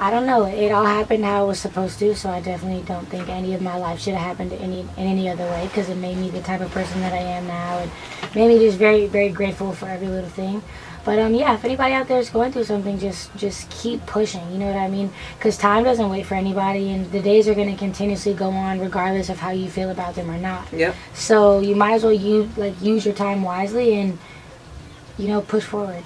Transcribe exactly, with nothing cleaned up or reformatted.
I don't know. It all happened how it was supposed to, so I definitely don't think any of my life should have happened any in any other way, because it made me the type of person that I am now, and made me just very, very grateful for every little thing. But um, yeah, if anybody out there is going through something, just just keep pushing. You know what I mean? Because time doesn't wait for anybody, and the days are going to continuously go on regardless of how you feel about them or not. Yep. So you might as well use like use your time wisely and, you know, push forward.